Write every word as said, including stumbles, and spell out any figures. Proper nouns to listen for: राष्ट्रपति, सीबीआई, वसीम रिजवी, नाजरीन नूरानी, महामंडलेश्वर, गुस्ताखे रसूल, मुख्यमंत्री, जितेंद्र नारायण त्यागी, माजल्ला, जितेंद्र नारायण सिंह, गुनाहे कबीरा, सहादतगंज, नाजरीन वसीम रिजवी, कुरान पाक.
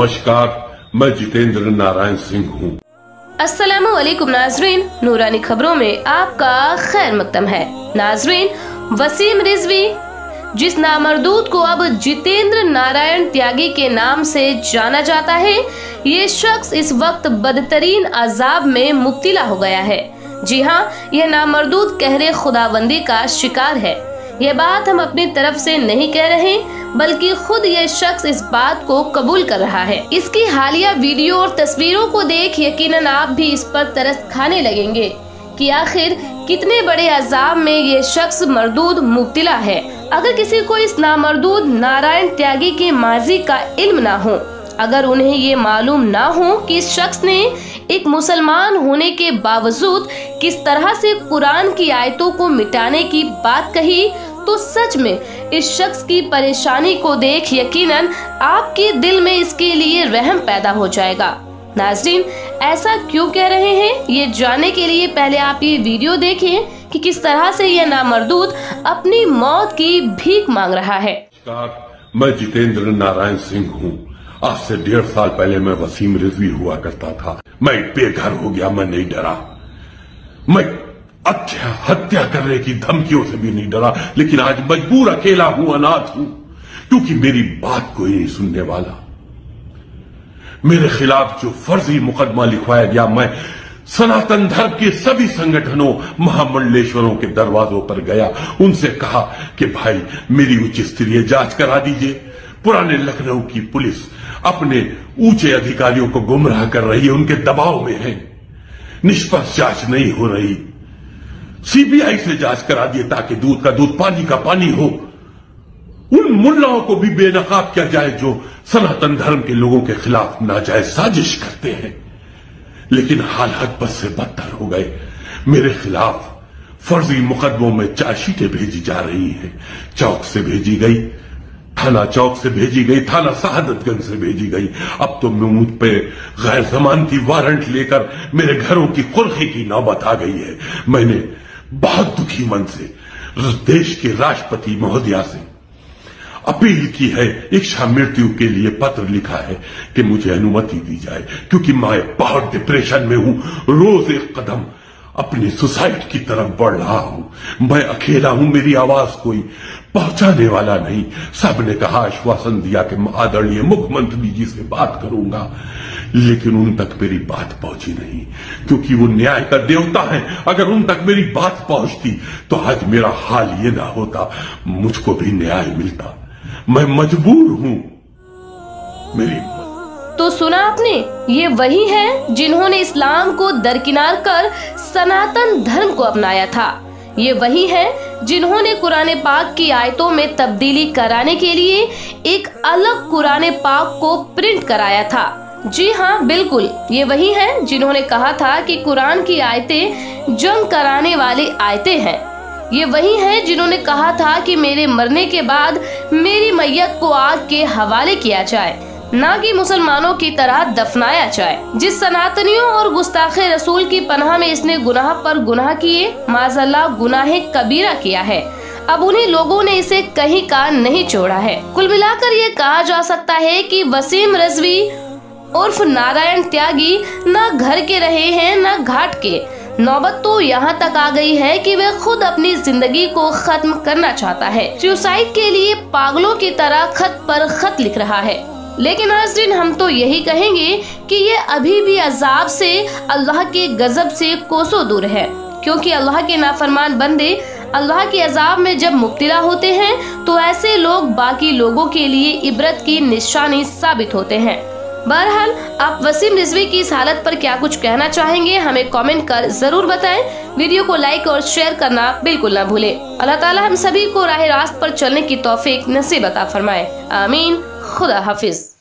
नमस्कार, मैं जितेंद्र नारायण सिंह हूँ। अस्सलामु अलैकुम नाजरीन, नूरानी खबरों में आपका खैर मकदम है। नाजरीन, वसीम रिजवी, जिस नामर्दूद को अब जितेंद्र नारायण त्यागी के नाम से जाना जाता है, ये शख्स इस वक्त बदतरीन अजाब में मुब्तला हो गया है। जी हाँ, यह नामर्दूद कहरे खुदाबंदी का शिकार है। यह बात हम अपनी तरफ से नहीं कह रहे, बल्कि खुद यह शख्स इस बात को कबूल कर रहा है। इसकी हालिया वीडियो और तस्वीरों को देख यकीनन आप भी इस पर तरस खाने लगेंगे कि आखिर कितने बड़े अजाब में ये शख्स मरदूद मुब्तला है। अगर किसी को इस नामर्दूद नारायण त्यागी के माजी का इल्म ना हो, अगर उन्हें ये मालूम ना हो कि इस शख्स ने एक मुसलमान होने के बावजूद किस तरह से कुरान की आयतों को मिटाने की बात कही, तो सच में इस शख्स की परेशानी को देख यकीनन आपके दिल में इसके लिए रहम पैदा हो जाएगा। नाजरीन, ऐसा क्यों कह रहे हैं, ये जानने के लिए पहले आप ये वीडियो देखें कि किस तरह से यह नामर्दूद अपनी मौत की भीख मांग रहा है। मैं जितेंद्र नारायण सिंह हूँ। आज से डेढ़ साल पहले मैं वसीम रिजवी हुआ करता था। मैं बेघर हो गया, मैं नहीं डरा। मैं अच्छा हत्या करने की धमकियों से भी नहीं डरा, लेकिन आज मजबूर अकेला हूं, अनाथ हूं, क्योंकि मेरी बात कोई नहीं सुनने वाला। मेरे खिलाफ जो फर्जी मुकदमा लिखवाया गया, मैं सनातन धर्म के सभी संगठनों, महामंडलेश्वरों के दरवाजों पर गया, उनसे कहा कि भाई मेरी उच्च स्तरीय जांच करा दीजिए। पुराने लखनऊ की पुलिस अपने ऊंचे अधिकारियों को गुमराह कर रही है, उनके दबाव में है, निष्पक्ष जांच नहीं हो रही। सीबीआई से जांच करा दिए ताकि दूध का दूध पानी का पानी हो। उन मुल्लाओं को भी बेनकाब किया जाए जो सनातन धर्म के लोगों के खिलाफ नाजायज साजिश करते हैं। लेकिन हालात बद से बदतर हो गए। मेरे खिलाफ फर्जी मुकदमों में चार्जशीटें भेजी जा रही हैं। चौक से भेजी गई, थाना चौक से भेजी गई, थाना सहादतगंज से भेजी गई। अब तो मुझ पे गैर जमानती वारंट लेकर मेरे घरों की कुर्की की नौबत आ गई है। मैंने बहुत दुखी मन से देश के राष्ट्रपति महोदया से अपील की है, इच्छा मृत्यु के लिए पत्र लिखा है कि मुझे अनुमति दी जाए, क्योंकि मैं बहुत डिप्रेशन में हूं। रोज एक कदम अपनी सुसाइड की तरफ बढ़ रहा हूं। मैं अकेला हूं, मेरी आवाज कोई पहुंचाने वाला नहीं। सबने कहा, आश्वासन दिया कि मैं आदरणीय मुख्यमंत्री जी से बात करूंगा, लेकिन उन तक मेरी बात पहुंची नहीं, क्योंकि वो न्याय का देवता है। अगर उन तक मेरी बात पहुंचती तो आज मेरा हाल ये ना होता, मुझको भी न्याय मिलता। मैं मजबूर हूं। मेरी तो सुना आपने, ये वही हैं जिन्होंने इस्लाम को दरकिनार कर सनातन धर्म को अपनाया था। ये वही हैं जिन्होंने कुरान पाक की आयतों में तब्दीली कराने के लिए एक अलग कुरान पाक को प्रिंट कराया था। जी हाँ, बिल्कुल, ये वही हैं जिन्होंने कहा था कि कुरान की आयतें जंग कराने वाली आयतें हैं। ये वही हैं जिन्होंने कहा था कि मेरे मरने के बाद मेरी मैयत को आग के हवाले किया जाए, ना कि मुसलमानों की तरह दफनाया जाए। जिस सनातनियों और गुस्ताखे रसूल की पनाह में इसने गुनाह पर गुनाह किए, माजल्ला गुनाहे कबीरा किया है। अब उन्हीं लोगों ने इसे कहीं का नहीं छोड़ा है। कुल मिलाकर ये कहा जा सकता है कि वसीम रिजवी उर्फ नारायण त्यागी ना घर के रहे हैं ना घाट के। नौबत तो यहाँ तक आ गई है कि वह खुद अपनी जिंदगी को खत्म करना चाहता है। सुसाइड के लिए पागलों की तरह खत पर खत लिख रहा है। लेकिन नाज़रीन, हम तो यही कहेंगे कि ये अभी भी अजाब से, अल्लाह के गजब से कोसों दूर है, क्योंकि अल्लाह के नाफरमान बंदे अल्लाह के अजाब में जब मुब्तला होते हैं तो ऐसे लोग बाकी लोगों के लिए इबरत की निशानी साबित होते हैं। बहरहाल, आप वसीम रिजवी की इस हालत पर क्या कुछ कहना चाहेंगे, हमें कमेंट कर जरूर बताएं। वीडियो को लाइक और शेयर करना बिल्कुल ना भूलें। अल्लाह ताला हम सभी को राह रास्त पर चलने की तौफीक नसीब अता फरमाए। आमीन। खुदा हाफिज।